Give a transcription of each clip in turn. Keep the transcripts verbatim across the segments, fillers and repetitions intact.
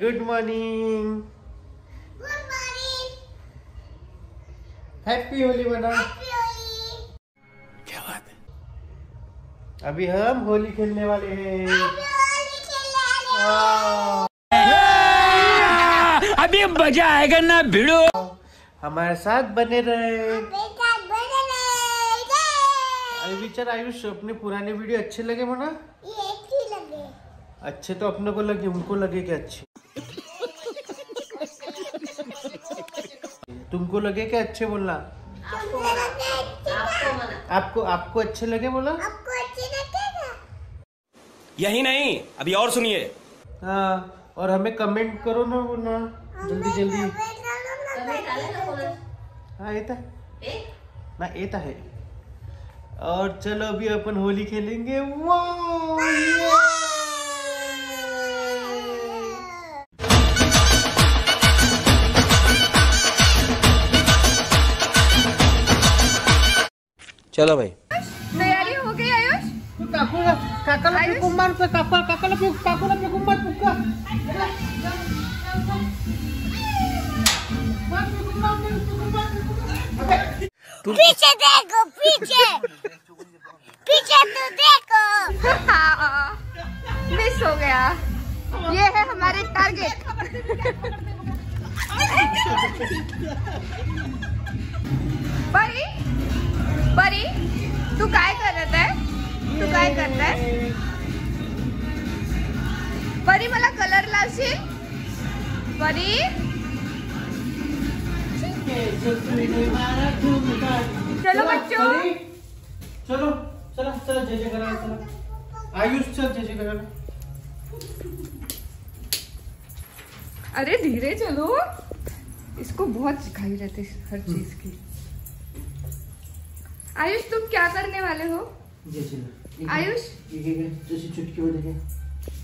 Good morning. Good morning. Happy Holi बना। क्या बात है, अभी हम होली खेलने वाले हैं। अभी मजा आएगा ना भिड़ो, हमारे साथ बने रहे। विचार आयुष, अपने पुराने वीडियो अच्छे लगे मना? ये अच्छे लगे। अच्छे तो अपने को लगे, उनको लगे क्या अच्छे? तुमको लगे क्या अच्छे बोलना? आपको आपको आपको आपको अच्छे लगे बोला? आपको अच्छे लगे। यही नहीं, अभी और सुनिए। हाँ, और हमें कमेंट करो ना बोलना, जल्दी जल्दी। हाँ ये ना ये तो है। और चलो अभी अपन होली खेलेंगे। वाओ चलो भाई, तैयारी हो गई आयुष। काकू काका लगे कुम्बार पे, काका काका लगे काकू लगे कुम्बार पुक्का मत कुम्बार मत कुम्बार। पीछे देखो, पीछे पीछे तो देखो। हाँ, मिस हो गया। ये है हमारे टारगेट। परी परी तू काय करत है? तू काय करत है परी? मला कलर लावशील परी? चलो बच्चों, चलो चलो चलो जय जय करा। चलो आयुष चल जय जय करा। अरे धीरे चलो, इसको बहुत सिखाई रहती हर चीज की। आयुष तुम क्या करने वाले हो? जय जय आयुष, जैसे चुटकी बने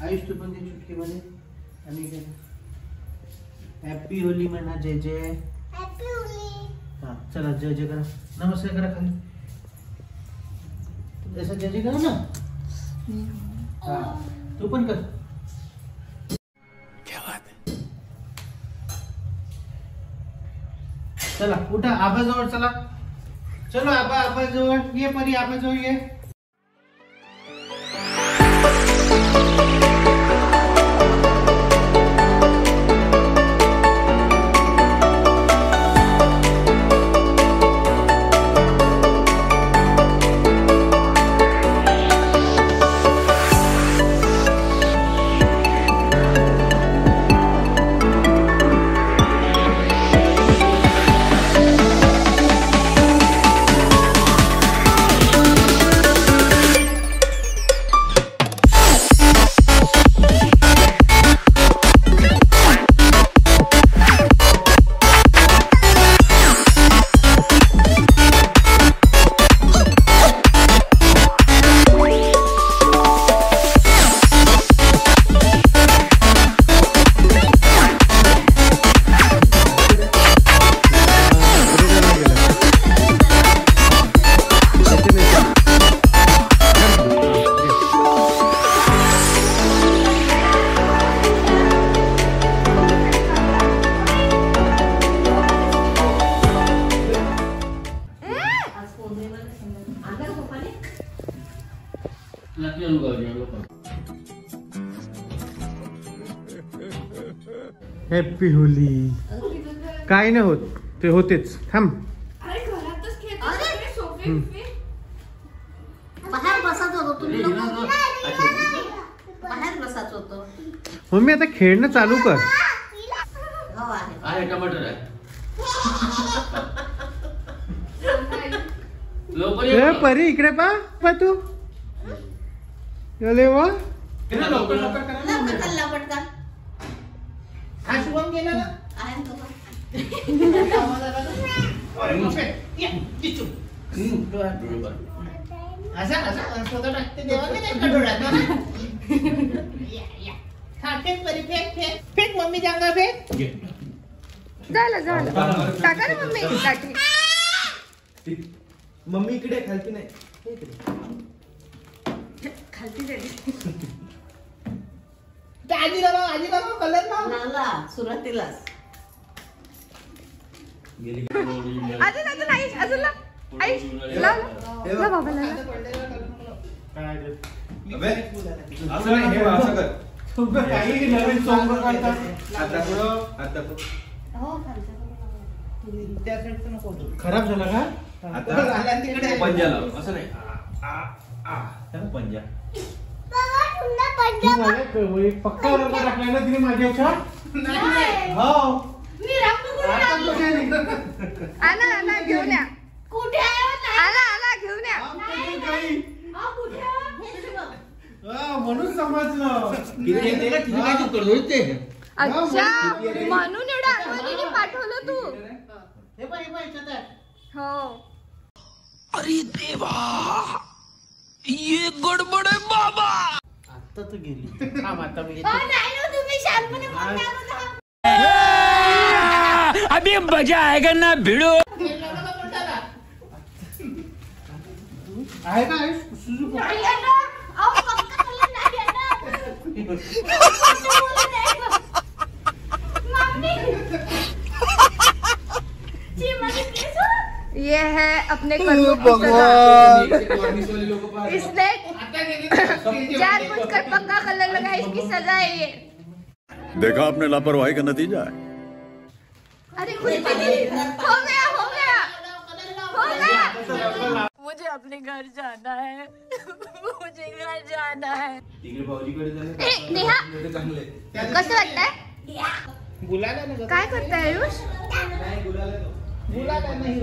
आयुष तू पण चुटकी बने। आणि हॅपी होली म्हणा जय जय। हॅपी होली। हां चला जय जय करा, नमस्कार करा खाली। ऐसा जज करो ना। हाँ तू पण कर। क्या बात है, चला उठा आबाजवळ चला। चलो आबा आबाजवळ ये परी आबाजवळ ये। हैप्पी होली। काय नाही होत ते होतेच। थांब मम्मी आता खेळणं चालू कर। आहे टमाटर आहे परी इकडे पा पा तू चले वा लवकर लवकर करा ना। शुभम गेला ना आयन तो अरे मुझे ये किचू आजा आजा अंसोदा टाकते देवा मी नाही कडोडा या या खाते परी फेक फेक फेक मम्मी जागा फेक झालं झालं टाका रे मम्मी टाकी। मम्मी इकडे खालती नाही इकडे खालती झाली। आजीला लाव आजीला लाव कलर लाव नाला सुरुवातीलाच गेली अजून अजून आई अजून ला आई लाव लाव बाबा लाव काय अबे असं हे असं कर तुम्ही काही नवीन सॉन्ग करता आता पुढे आता हो खालचा तुम्ही त्याकडे नको खराब झाला का आता आला तिकडे पंजा लाव असं नाही आ आ त्याला पंजा पक्का ना तिने माझ्या म्हणून समजलं म्हणून एवढं पाठवलं तू हे हो अरे देवा ये गड़बड़ है बाबा आता तो गेली अभी मजा आएगा ना भिड़ो आएगा ये है अपने कर्मों की सजा। इसने चार कुछ कर पक्का कलर लगाया, इसकी सजा है ये। देखा आपने लापरवाही का नतीजा है। अरे हो गया हो गया हो गया। मुझे अपने घर जाना है मुझे घर जाना है। नेहा कैसा लगता है काय करता है आयुष बुला नहीं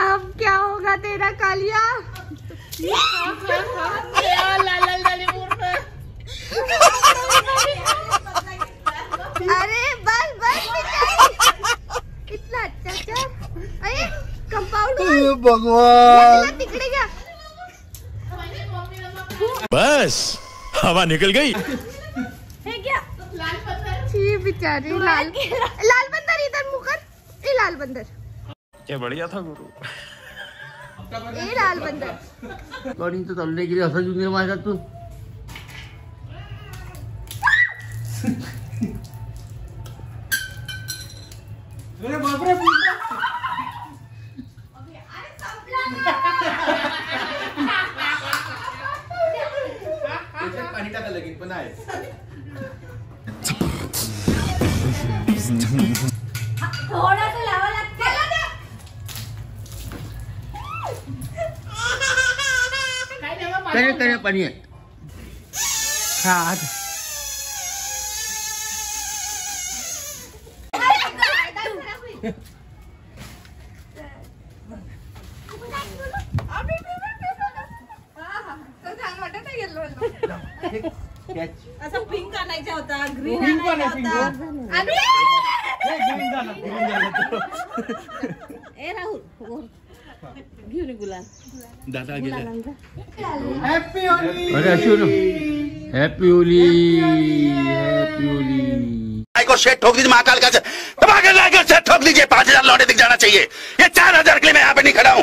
अब क्या होगा तेरा कालिया अरे बस बस कितना अच्छा अरे कंपाउंड भगवान तिकड़े गया बस हवा निकल गई है क्या लाल बंदर बेचारे लाल लाल बंदर इधर मुकर ए लाल बंदर क्या बढ़िया था गुरु ए लाल बंदर कॉर्डिंग तो चलने के लिए असर जुने मारा तू अरे बाप रे अबे अरे संपला थोड़ा तो लावा लगता है तेरे तेरे पानी है हाथ असा पिंक आणायचा होता ग्रीन आणायचा होता आणि ग्रीन झाला ग्रीन झाला ए राहुल घेऊन गुलाल दादा गेला हॅपी होली अरे अशुरू हॅपी होली हॅपी होली आईको शेट ठोक दीजिए महाकाल का तबाह कर लाइक और शेट ठोक दीजिए पाँच हजार लौटे दिख जाना चाहिए ये चार हजार के लिए मैं यहाँ पे नहीं खड़ा हूँ।